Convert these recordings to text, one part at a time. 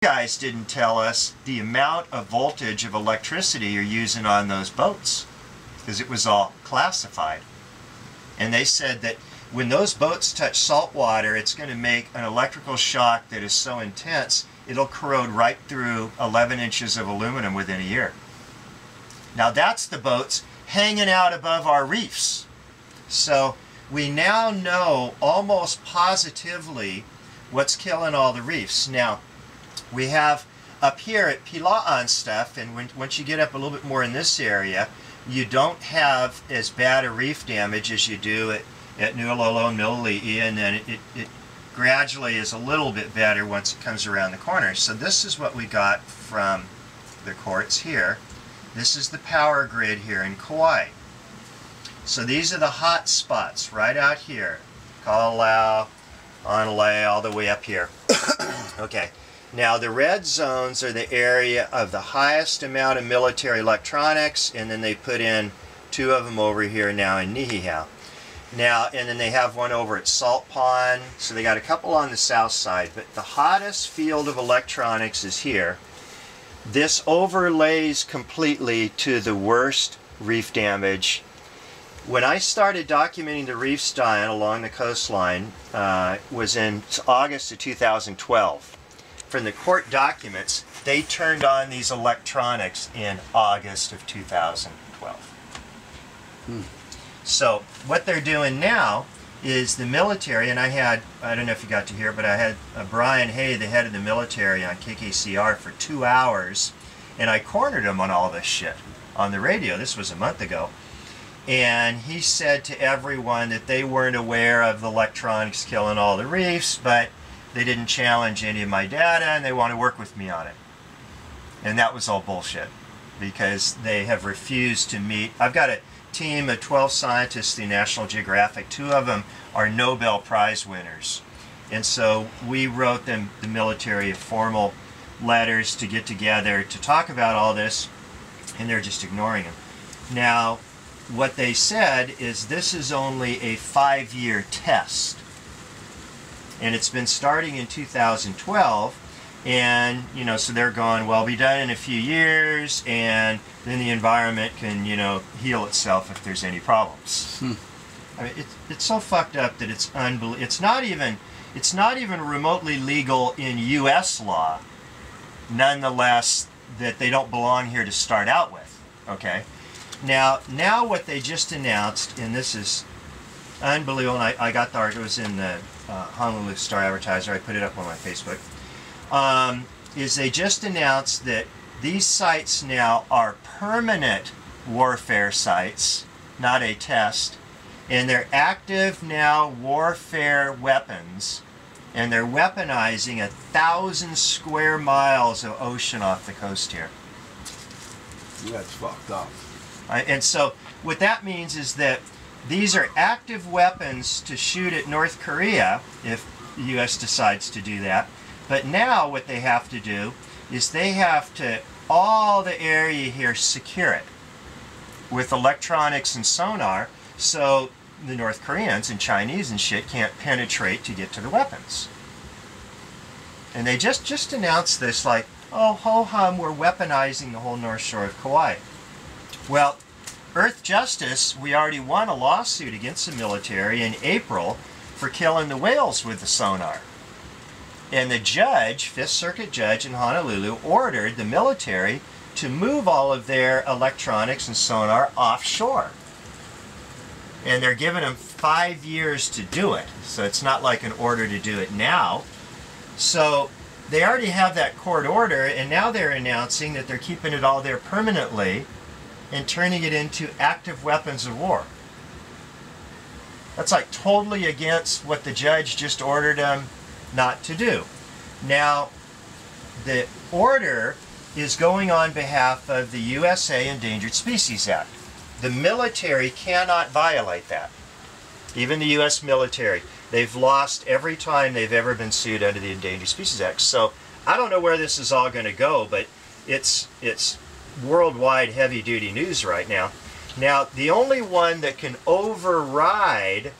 You guys didn't tell us the amount of voltage of electricity you're using on those boats, because it was all classified. And they said that when those boats touch salt water, it's going to make an electrical shock that is so intense, it'll corrode right through 11 inches of aluminum within a year. Now that's the boats hanging out above our reefs. So we now know almost positively what's killing all the reefs. Now we have up here at Pila'an stuff, and once you get up a little bit more in this area, you don't have as bad a reef damage as you do at Nualolo Nuali'i, and then it gradually is a little bit better once it comes around the corner. So this is what we got from the courts here. This is the power grid here in Kauai. So these are the hot spots right out here. Kalao, Analei, all the way up here. Okay. Now the red zones are the area of the highest amount of military electronics, and then they put in two of them over here now in Niihau. Now, and then they have one over at Salt Pond, so they got a couple on the south side, but the hottest field of electronics is here. This overlays completely to the worst reef damage. When I started documenting the reef style along the coastline, was in August of 2012. From the court documents, they turned on these electronics in August of 2012. Hmm. So what they're doing now is the military, and I don't know if you got to hear, but I had Brian Hay, the head of the military, on KKCR for 2 hours, and I cornered him on all this shit on the radio. This was a month ago. And he said to everyone that they weren't aware of the electronics killing all the reefs, but they didn't challenge any of my data, and they want to work with me on it. And that was all bullshit, because they have refused to meet. I've got a team of 12 scientists, the National Geographic. 2 of them are Nobel Prize winners. And so we wrote them, the military, formal letters to get together to talk about all this, and they're just ignoring them. Now, what they said is this is only a 5-year test. And it's been starting in 2012, and you know, so they're going, well, be done in a few years, and then the environment can, you know, heal itself if there's any problems. Hmm. I mean, it's so fucked up that it's unbelievable. It's not even remotely legal in U.S. law. Nonetheless, that they don't belong here to start out with. Okay, now what they just announced, and this is unbelievable. And I got the article. It was in the Honolulu Star Advertiser. I put it up on my Facebook. Is they just announced that these sites now are permanent warfare sites, not a test, and they're active now warfare weapons, and they're weaponizing 1,000 square miles of ocean off the coast here. That's fucked up. And so what that means is that these are active weapons to shoot at North Korea if the U.S. decides to do that. But now what they have to do is they have to, all the area here, secure it with electronics and sonar, so the North Koreans and Chinese and shit can't penetrate to get to the weapons. And they just announced this like, oh, ho-hum, we're weaponizing the whole North Shore of Kauai. Well, Earthjustice, we already won a lawsuit against the military in April for killing the whales with the sonar. And the judge, Fifth Circuit judge in Honolulu, ordered the military to move all of their electronics and sonar offshore. And they're giving them 5 years to do it. So it's not like an order to do it now. So they already have that court order, and now they're announcing that they're keeping it all there permanently and turning it into active weapons of war. That's like totally against what the judge just ordered them not to do. Now, the order is going on behalf of the USA Endangered Species Act. The military cannot violate that. Even the U.S. military. They've lost every time they've ever been sued under the Endangered Species Act. So I don't know where this is all going to go, but it's worldwide heavy-duty news right now. Now, the only one that can override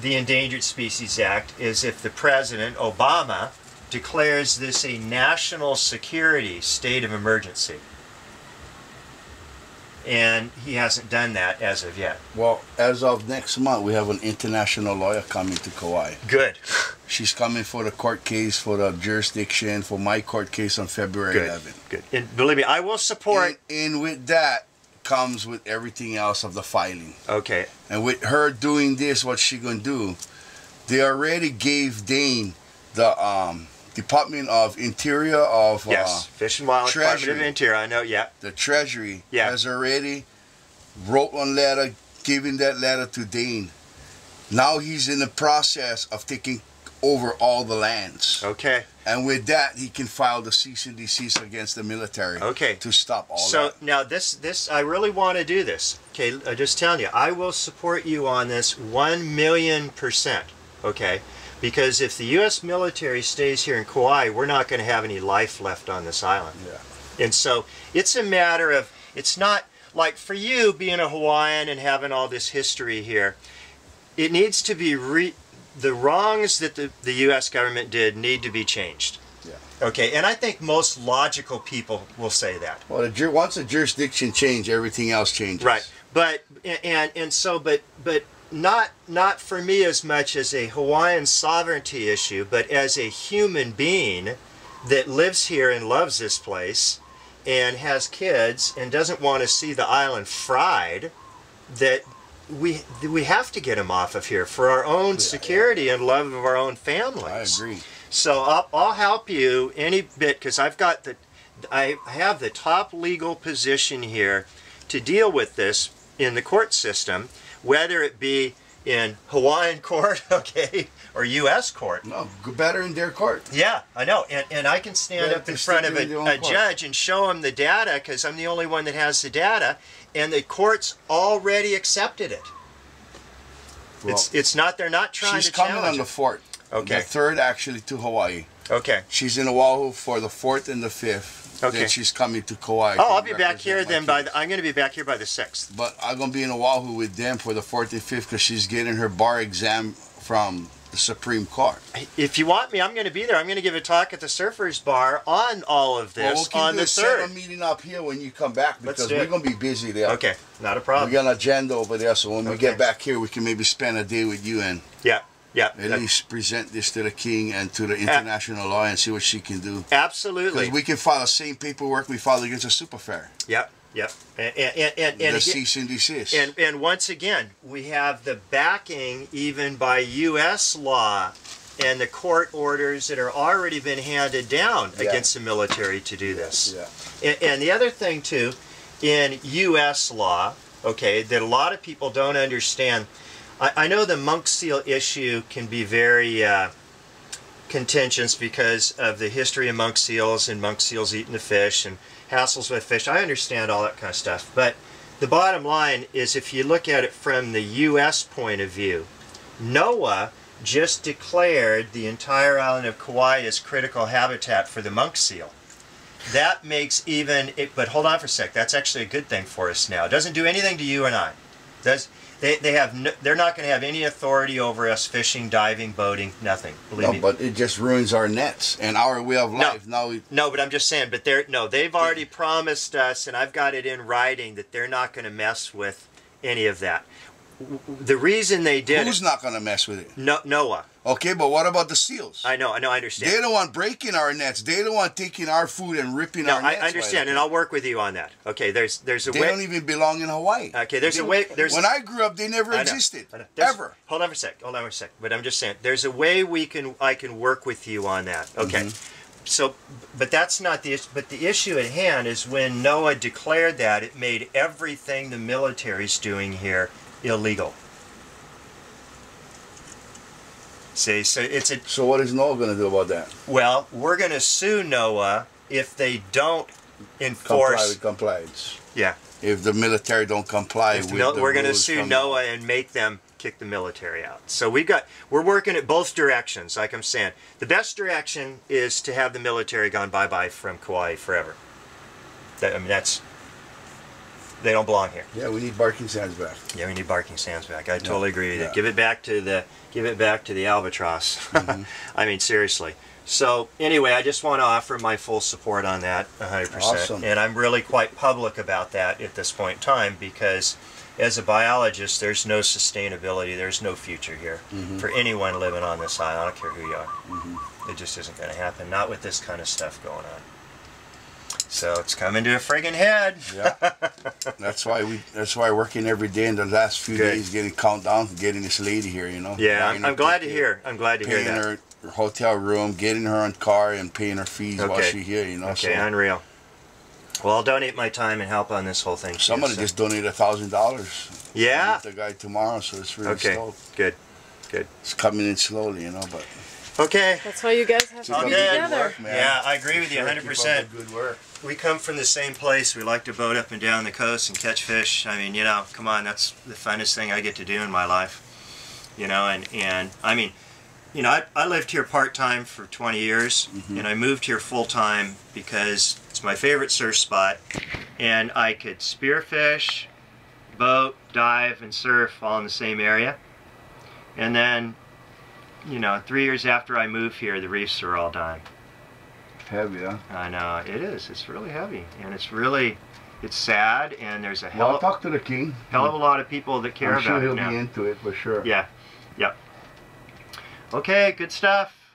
the Endangered Species Act is if the President, Obama, declares this a national security state of emergency. And he hasn't done that as of yet. Well, as of next month, we have an international lawyer coming to Kauai. Good. She's coming for the court case, for the jurisdiction, for my court case on February 11th. Good. And believe me, I will support. And with that comes with everything else of the filing. Okay. And with her doing this, what's she going to do? They already gave Dane the Department of Interior of Fish and Wildlife, Treasury. Department of Interior, I know, yeah. The Treasury has already wrote one letter, giving that letter to Dane. Now he's in the process of taking over all the lands. Okay. And with that, he can file the cease and desist against the military. Okay. To stop all that. So now this, I really want to do this. Okay, I'm just telling you, I will support you on this 1,000,000%. Okay. Because if the U.S. military stays here in Kauai, we're not going to have any life left on this island. Yeah. And so it's a matter of, it's not like for you being a Hawaiian and having all this history here, it needs to be, the wrongs that the U.S. government did need to be changed. Yeah. Okay, and I think most logical people will say that. Well, once a jurisdiction changes, everything else changes. Right, but, and so, but, not for me as much as a Hawaiian sovereignty issue, but as a human being that lives here and loves this place and has kids and doesn't want to see the island fried, that we have to get them off of here for our own security and love of our own families. I agree. So I'll help you any bit, because I've got I have the top legal position here to deal with this in the court system, whether it be in Hawaiian court, okay, or U.S. court. No, better in their court. Yeah, I know. And I can stand up in front of a judge and show him the data, because I'm the only one that has the data, and the court's already accepted it. Well, it's not, they're not trying to challenge it. She's coming on the 4th. Okay. The 3rd, actually, to Oahu. Okay. She's in Oahu for the 4th and the 5th. Okay. Then she's coming to Kauai. Oh, I'll be back here then. I'm going to be back here by the 6th. But I'm going to be in Oahu with them for the 4th and 5th because she's getting her bar exam from the Supreme Court. If you want me, I'm going to be there. I'm going to give a talk at the Surfers Bar on all of this on the 3rd. Well, we'll keep a meeting up here when you come back because we're going to be busy there. Okay, not a problem. We got an agenda over there, so when we get back here, we can maybe spend a day with you and... Yeah. Yeah, at least present this to the king and to the international law and see what she can do. Absolutely. Because we can file the same paperwork we filed against a super fair. Yep, yep. And the cease and desist. And once again, we have the backing even by U.S. law and the court orders that are already been handed down against the military to do this. Yeah. And the other thing, too, in U.S. law, okay, that a lot of people don't understand, I know the monk seal issue can be very contentious because of the history of monk seals and monk seals eating the fish and hassles with fish. I understand all that kind of stuff. But the bottom line is if you look at it from the U.S. point of view, NOAA just declared the entire island of Kauai as critical habitat for the monk seal. That makes even, but hold on for a sec, that's actually a good thing for us now. It doesn't do anything to you and I. It does. They have no, they're not going to have any authority over us fishing, diving, boating, nothing. Believe me. But it just ruins our nets and our way of life. No, but I'm just saying. But they've already promised us, and I've got it in writing that they're not going to mess with any of that. The reason they did. Who's not going to mess with it? No, NOAA. Okay, but what about the seals? I know, I understand. They don't want breaking our nets. They don't want taking our food and ripping our nets. No, I understand, and I'll work with you on that. Okay, there's a way. They don't even belong in Hawaii. Okay, there's a way. When I grew up, they never existed, ever. Hold on for a sec. Hold on for a sec. But I'm just saying, there's a way I can work with you on that. Okay. Mm-hmm. So, but that's not the issue. But the issue at hand is when NOAA declared that, it made everything the military's doing here illegal. See, so it's a. So what is NOAA going to do about that? Well, we're going to sue NOAA if they don't enforce. Comply with compliance. Yeah. If the military don't comply with. We're going to sue NOAA and make them kick the military out. So we're working at both directions. Like I'm saying, the best direction is to have the military gone bye bye from Kauai forever. That, I mean, that's. they don't belong here. Yeah, we need barking sands back. Yeah, we need barking sands back. I totally agree with that. Give it back to the albatross. Mm-hmm. I mean, seriously. So anyway, I just want to offer my full support on that 100%. Awesome. And I'm really quite public about that at this point in time, because as a biologist, there's no sustainability, there's no future here for anyone living on this island. I don't care who you are. It just isn't going to happen, not with this kind of stuff going on. So it's coming to a friggin' head. That's why we're working every day in the last few days, getting countdown, getting this lady here, you know. Yeah, I'm glad to hear. I'm glad to hear that. Paying her hotel room, getting her on car, and paying her fees while she's here, you know. Okay, so, unreal. Well, I'll donate my time and help on this whole thing. Somebody just donated $1,000. Yeah. I'll meet the guy tomorrow, so it's really slow. Good, good. It's coming in slowly, you know, but. Okay. That's why you guys have to be together. Work, man. Yeah, I agree with you 100%. Good work. We come from the same place. We like to boat up and down the coast and catch fish. I mean, you know, come on, that's the funnest thing I get to do in my life. You know, and I mean, you know, I lived here part-time for 20 years, and I moved here full-time because it's my favorite surf spot, and I could spearfish, boat, dive, and surf all in the same area. And then, you know, 3 years after I moved here, the reefs are all dying. Heavy, huh? I know, it is. It's really heavy, and it's really, it's sad, and there's a hell, well, talk to the king. Hell of a lot of people that care about it now. I'm sure he'll be into it, for sure. Yeah, yep. Okay, good stuff.